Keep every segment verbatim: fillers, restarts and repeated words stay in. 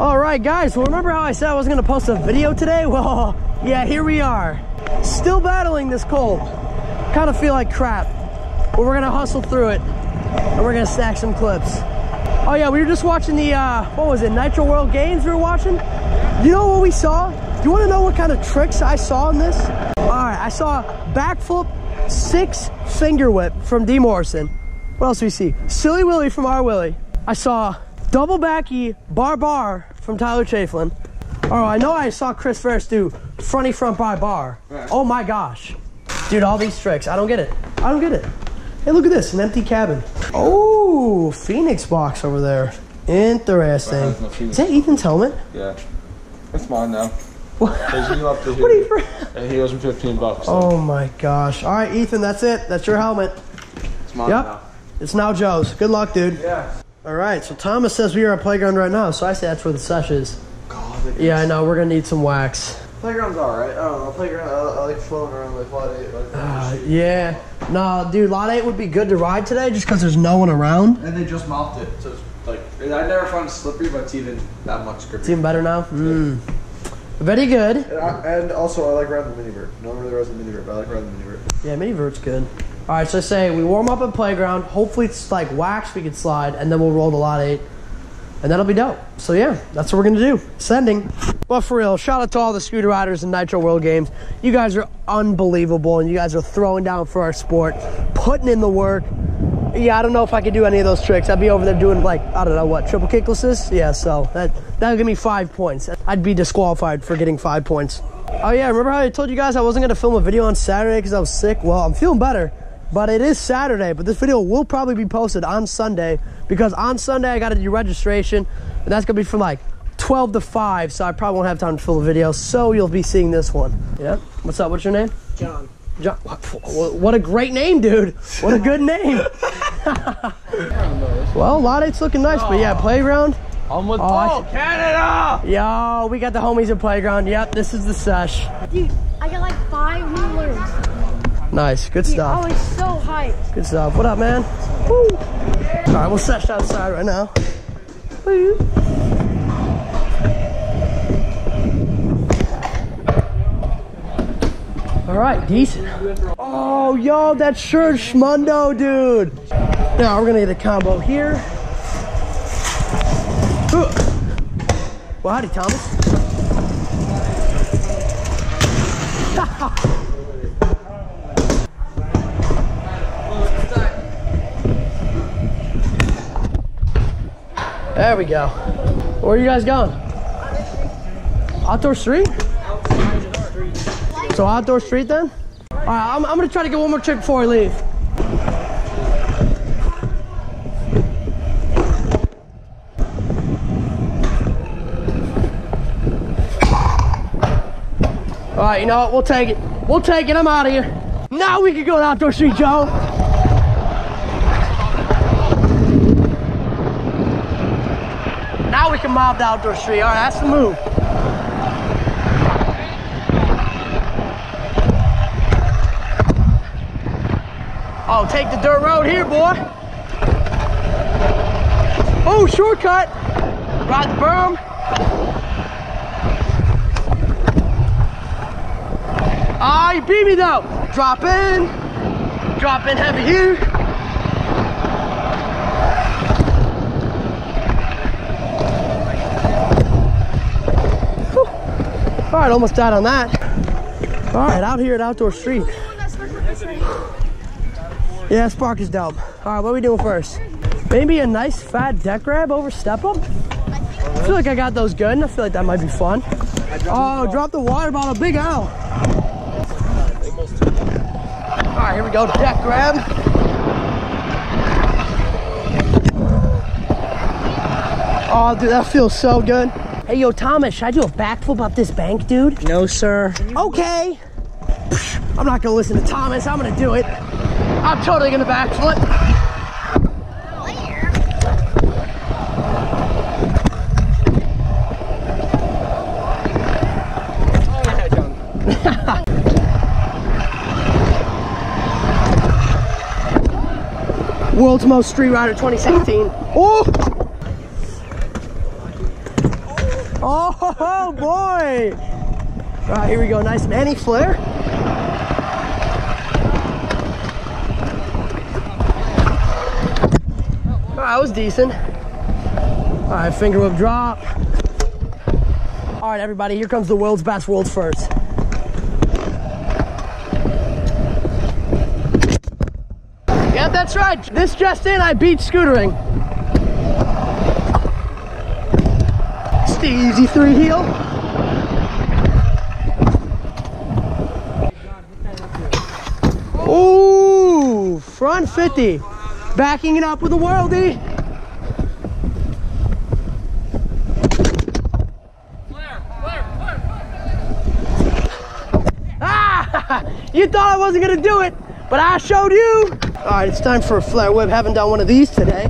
All right, guys, well, remember how I said I was gonna post a video today? Well, yeah, here we are. Still battling this cold. Kind of feel like crap, but we're gonna hustle through it and we're gonna snag some clips. Oh yeah, we were just watching the, uh, what was it, Nitro World Games we were watching? You know what we saw? Do you wanna know what kind of tricks I saw in this? All right, I saw backflip, six finger whip from D. Morrison. What else do we see? Silly Willy from R. Willy. I saw double back E, bar bar from Tyler Chaflin. Oh, I know I saw Chris Ferris do fronty front by bar. Right. Oh my gosh. Dude, all these tricks. I don't get it. I don't get it. Hey, look at this, an empty cabin. Oh, Phoenix box over there. Interesting. Is that Ethan's helmet? Yeah. It's mine now. What? Up to what are you for? And he owes him fifteen bucks. So. Oh my gosh. All right, Ethan, that's it. That's your helmet. It's mine yep. now. It's now Joe's. Good luck, dude. Yeah. All right, so Thomas says we are at Playground right now, so I say that's where the sesh is. God, yeah, I know, we're gonna need some wax. Playground's all right, I don't know, Playground, I, I like floating around like Lot eight. Like, uh, yeah, no, dude, Lot eight would be good to ride today just because there's no one around. And they just mopped it, so it's like, I never found it slippery, but it's even that much grippier. It's even better now? Mm. Very good. And, I, and also, I like riding the Mini-Vert. No one really rides the Mini-Vert, but I like riding the Mini-Vert. Yeah, Mini-Vert's good. All right, so I say we warm up at Playground. Hopefully it's like wax we can slide, and then we'll roll to Lot eight, and that'll be dope. So yeah, that's what we're gonna do, sending. Well, for real, shout out to all the scooter riders in Nitro World Games. You guys are unbelievable, and you guys are throwing down for our sport, putting in the work. Yeah, I don't know if I could do any of those tricks. I'd be over there doing like, I don't know what, triple kicklisses? Yeah, so that, that'll give me five points. I'd be disqualified for getting five points. Oh yeah, remember how I told you guys I wasn't gonna film a video on Saturday because I was sick? Well, I'm feeling better. But it is Saturday, but this video will probably be posted on Sunday because on Sunday I gotta do registration, and that's gonna be from like twelve to five, so I probably won't have time to film a video, so you'll be seeing this one. Yeah? What's up, what's your name? John. John, what a great name, dude. What a good name. Well, Lot eight's looking nice, but yeah, Playground. I'm with oh, Canada! Yo, we got the homies at Playground. Yep, this is the sesh. Dude, I got like five wheelers. Nice, good Dude, stuff. Oh, it's so hyped. Good stuff. What up, man? Woo. All right, we'll sesh outside right now. Woo. All right, decent. Oh, yo, that shirt, Schmundo, dude. Now we're gonna get a combo here. Ooh. Well, howdy, Thomas. There we go. Where are you guys going? Outdoor street? So outdoor street then? All right, I'm, I'm gonna try to get one more trick before I leave. All right, you know what? We'll take it. We'll take it, I'm out of here. Now we can go to outdoor street, Joe. Now we can mob the outdoor street. All right, that's the move. Oh, take the dirt road here, boy. Oh, shortcut. Ride the berm. Ah, you beat me though. Drop in. Drop in heavy here. All right, almost died on that. All right, out here at outdoor street. Yeah, Spark is dope. All right, what are we doing first? Maybe a nice fat deck grab over step up? I feel like I got those good, and I feel like that might be fun. Oh, drop the water bottle, big owl. All right, here we go, deck grab. Oh, dude, that feels so good. Hey, yo, Thomas, should I do a backflip up this bank, dude? No, sir. Okay. I'm not gonna listen to Thomas. I'm gonna do it. I'm totally gonna backflip. Oh, yeah, John. World's most street rider twenty sixteen. Oh! Oh boy! All right, here we go. Nice Manny flare. Oh, that was decent. All right, finger whip drop. All right, everybody, here comes the world's best, world's first. Yep, that's right. This just in, I beat scootering. Easy three heel. Ooh, front fifty. Backing it up with a worldie. Ah! You thought I wasn't gonna do it, but I showed you. All right, it's time for a flare whip. Haven't done one of these today.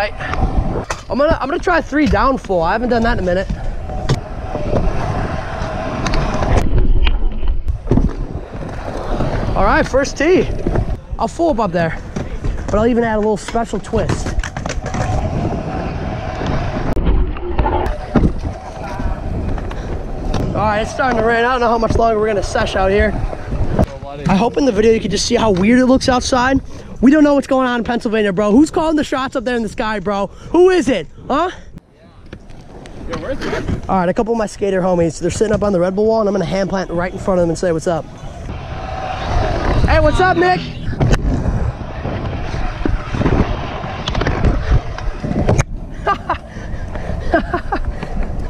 Right. I'm gonna I'm gonna try three down full. I haven't done that in a minute. All right, first tee. I'll full up up there, but I'll even add a little special twist. All right, it's starting to rain. I don't know how much longer we're gonna sesh out here. I hope in the video you can just see how weird it looks outside. We don't know what's going on in Pennsylvania, bro. Who's calling the shots up there in the sky, bro? Who is it? Huh? Yeah. Worth it. All right, a couple of my skater homies. They're sitting up on the Red Bull wall, and I'm going to hand plant right in front of them and say what's up. Hey, what's up, Nick?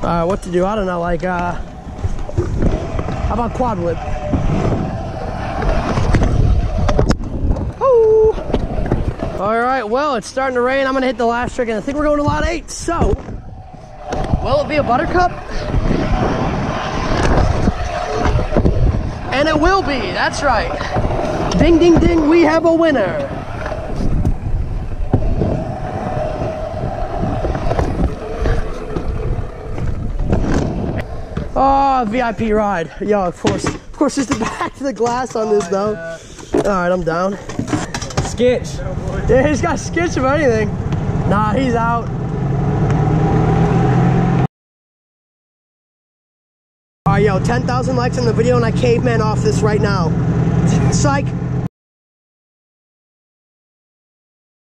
All right, what to do? I don't know. Like, uh, how about quad whip? All right, well, it's starting to rain. I'm gonna hit the last trick, and I think we're going to lot eight, so. Will it be a buttercup? And it will be, that's right. Ding, ding, ding, we have a winner. Oh, V I P ride. Yo, of course. Of course, it's the back to the glass on this, though. All right, I'm down. Skitch. Yeah, he's got skitch of anything. Nah, he's out. All right, yo, ten thousand likes on the video, and I caveman off this right now. Psych.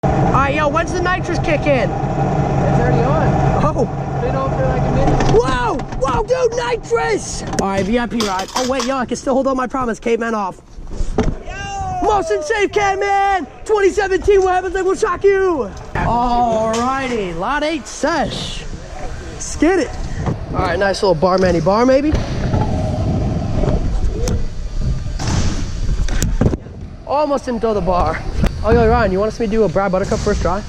All right, yo, when's the nitros kick in? It's already on. Oh. It's been on for like a minute. Whoa, whoa, dude, nitrous. All right, V I P ride. Oh, wait, yo, I can still hold on my promise. Caveman off. Motion safe, cat man. twenty seventeen, what happens? They will shock you. Alrighty, lot eight sesh. Let's get it. All right, nice little bar, manny bar, maybe. Almost didn't throw the bar. Oh, yo, Ryan, you want us to do a Brad Buttercup first try?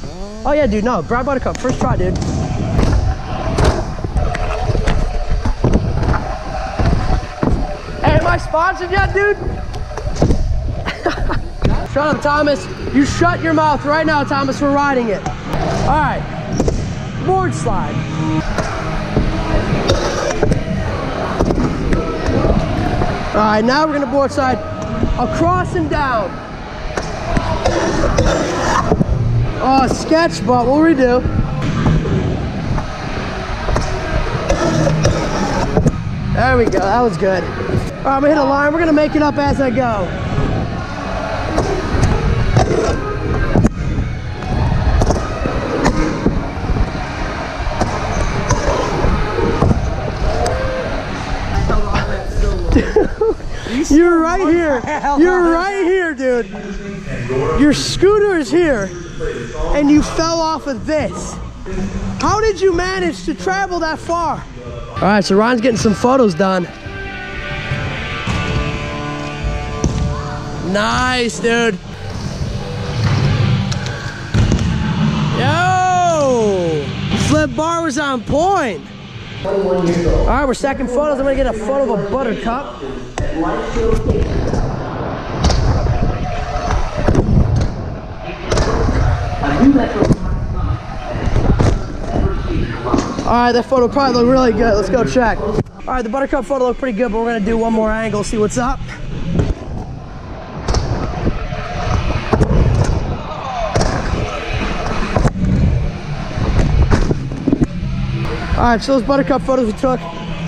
Oh, yeah, dude, no, Brad Buttercup first try, dude. Hey, am I sponsored yet, dude? Shut up, Thomas. You shut your mouth right now, Thomas. We're riding it. All right. Board slide. All right, now we're going to board slide across and down. Oh, sketch, but what will we do? There we go. That was good. All right, we hit a line. We're going to make it up as I go. You're right here. You're right here, dude. Your scooter is here, and you fell off of this. How did you manage to travel that far? All right, so Ryan's getting some photos done. Nice, dude. Yo! Flip bar was on point. All right, we're second photos. I'm gonna get a photo of a buttercup. All right, that photo probably looked really good. Let's go check. All right, the buttercup photo looked pretty good, but we're gonna do one more angle, see what's up. Alright, so those buttercup photos we took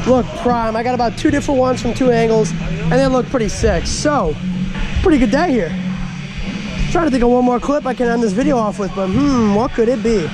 look prime. I got about two different ones from two angles, and they look pretty sick. So, pretty good day here. I'm trying to think of one more clip I can end this video off with, but hmm, what could it be?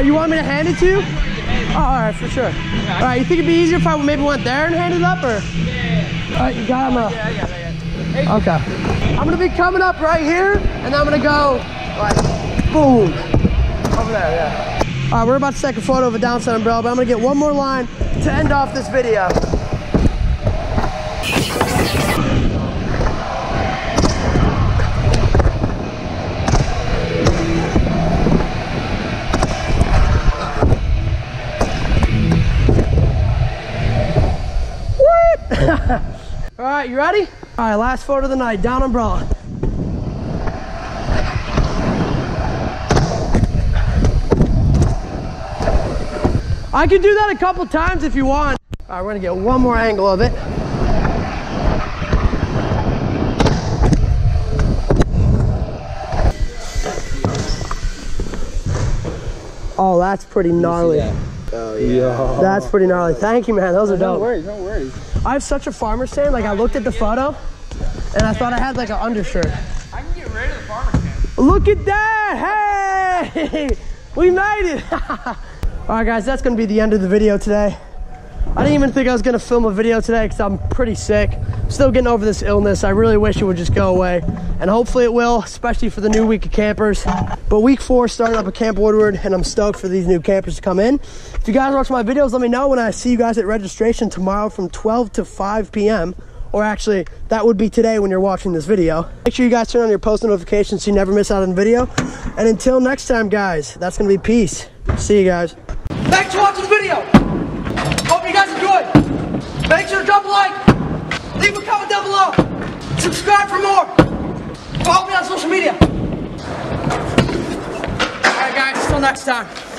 You want me to hand it to you? Oh, all right, for sure. Okay. All right, you think it'd be easier if I maybe went there and handed it up, or? Yeah. All right, you got him up. Yeah, I got it. Yeah. Okay. I'm gonna be coming up right here, and I'm gonna go like boom over there. Yeah. All right, we're about to take a photo of a downside umbrella, but I'm gonna get one more line to end off this video. All right, you ready? All right, last photo of the night, down umbrella. I can do that a couple times if you want. All right, we're gonna get one more angle of it. Oh, that's pretty gnarly. Oh, yeah. That's pretty gnarly. Thank you, man. Those are dope. No worries, no worries. I have such a farmer's tan. Like, I looked at the photo, and I thought I had, like, an undershirt. I can get rid of the farmer's tan. Look at that! Hey! We made it! All right, guys, that's going to be the end of the video today. I didn't even think I was going to film a video today because I'm pretty sick. I'm still getting over this illness. I really wish it would just go away. And hopefully it will, especially for the new week of campers. But week four started up at Camp Woodward, and I'm stoked for these new campers to come in. If you guys watch my videos, let me know when I see you guys at registration tomorrow from twelve to five P M Or actually, that would be today when you're watching this video. Make sure you guys turn on your post notifications so you never miss out on the video. And until next time, guys, that's going to be peace. See you guys. Thanks for watching the video. Hope you guys enjoyed. Make sure to drop a like, leave a comment down below, subscribe for more, follow me on social media. Alright guys, till next time.